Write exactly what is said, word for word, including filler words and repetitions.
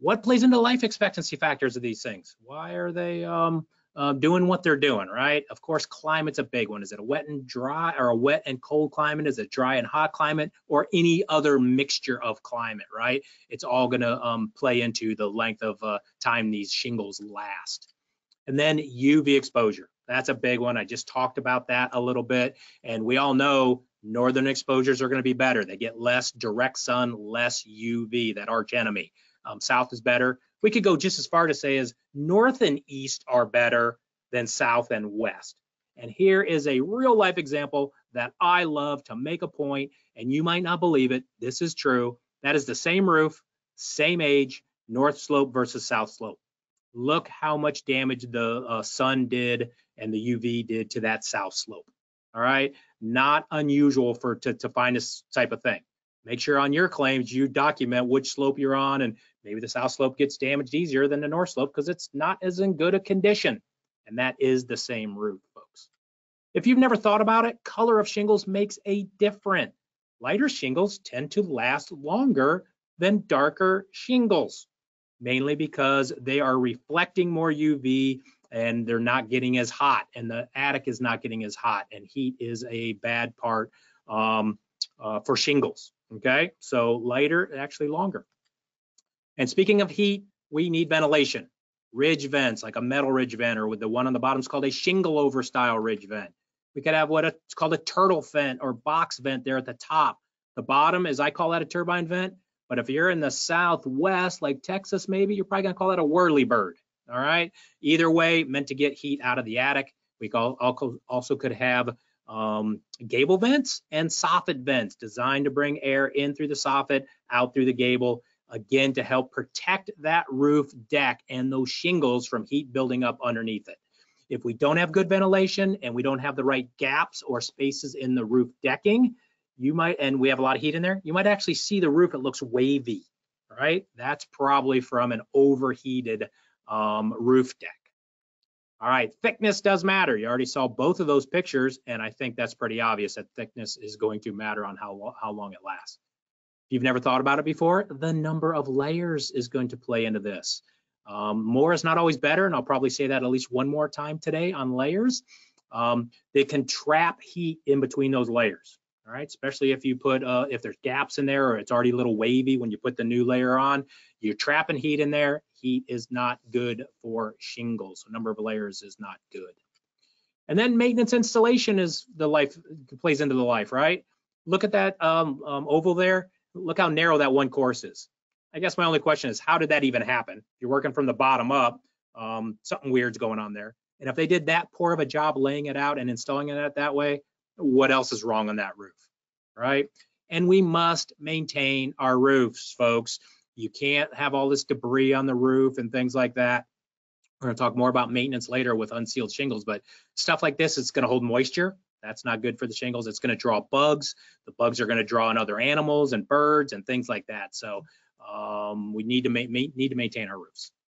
What plays into life expectancy factors of these things? Why are they um, uh, doing what they're doing, right? Of course, climate's a big one. Is it a wet and dry, or a wet and cold climate? Is it dry and hot climate, or any other mixture of climate, right? It's all gonna um, play into the length of uh, time these shingles last. And then U V exposure. That's a big one. I just talked about that a little bit, and we all know northern exposures are gonna be better. They get less direct sun, less U V, that arch enemy. Um, south is better. We could go just as far to say is north and east are better than south and west. And here is a real life example that I love to make a point, and you might not believe it. This is true. That is the same roof, same age, north slope versus south slope. Look how much damage the uh, sun did and the U V did to that south slope. All right, not unusual for to, to find this type of thing. Make sure on your claims you document which slope you're on, and maybe the south slope gets damaged easier than the north slope because it's not as in good a condition. And that is the same roof, folks. If you've never thought about it, color of shingles makes a difference. Lighter shingles tend to last longer than darker shingles, mainly because they are reflecting more U V and they're not getting as hot, and the attic is not getting as hot, and heat is a bad part um, uh, for shingles. Okay, so lighter, actually longer. And speaking of heat, we need ventilation. Ridge vents, like a metal ridge vent, or with the one on the bottom is called a shingle over style ridge vent. We could have what's called a turtle vent or box vent there at the top. The bottom is, I call that a turbine vent, but if you're in the Southwest, like Texas maybe, you're probably gonna call that a whirlybird, all right? Either way, meant to get heat out of the attic. We also could have um gable vents and soffit vents, designed to bring air in through the soffit, out through the gable, again to help protect that roof deck and those shingles from heat building up underneath it. If we don't have good ventilation and we don't have the right gaps or spaces in the roof decking, you might, and we have a lot of heat in there, you might actually see the roof, it looks wavy, right? That's probably from an overheated um roof deck. All right, thickness does matter. You already saw both of those pictures, and I think that's pretty obvious that thickness is going to matter on how, lo how long it lasts. If you've never thought about it before, the number of layers is going to play into this. Um, more is not always better, and I'll probably say that at least one more time today on layers. Um, they can trap heat in between those layers, all right? Especially if you put, uh, if there's gaps in there, or it's already a little wavy when you put the new layer on, you're trapping heat in there. Heat is not good for shingles. A number of layers is not good. And then maintenance installation is the life, plays into the life, right? Look at that um, um, oval there. Look how narrow that one course is. I guess my only question is, how did that even happen? If you're working from the bottom up, um, something weird's going on there. And if they did that poor of a job laying it out and installing it out that way, what else is wrong on that roof, right? And we must maintain our roofs, folks. You can't have all this debris on the roof and things like that. We're gonna talk more about maintenance later with unsealed shingles, but stuff like this, it's gonna hold moisture. That's not good for the shingles. It's gonna draw bugs. The bugs are gonna draw in other animals and birds and things like that. So um, we need to, ma need to maintain our roofs.